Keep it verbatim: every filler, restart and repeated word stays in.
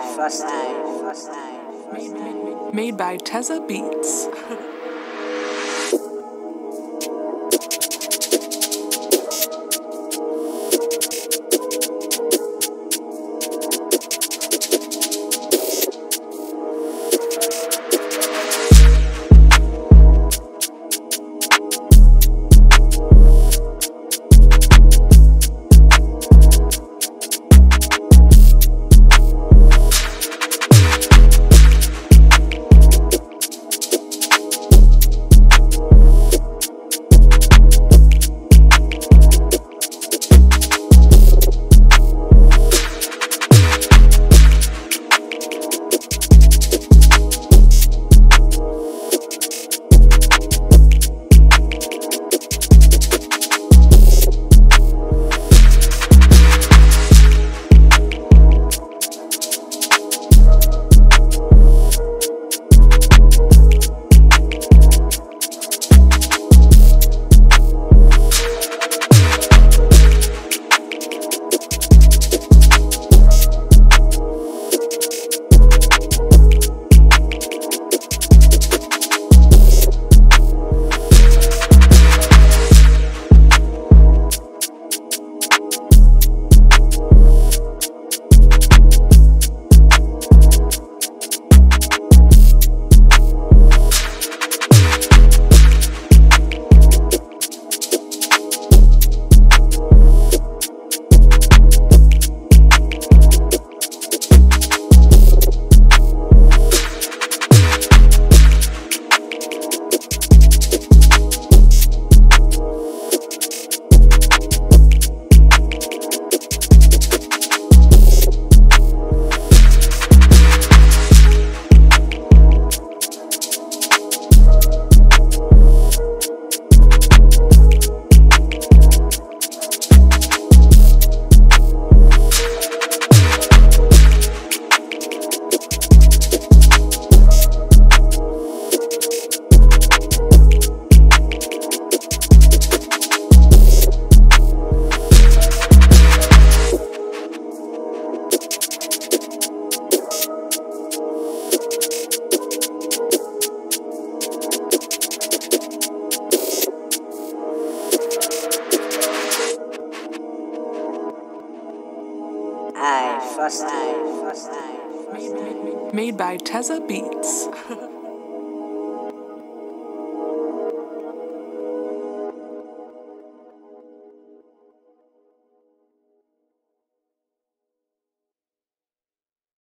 first time, first time. Made, made, made by Tezza Beats. First time, first time. Made by Tezza Beats.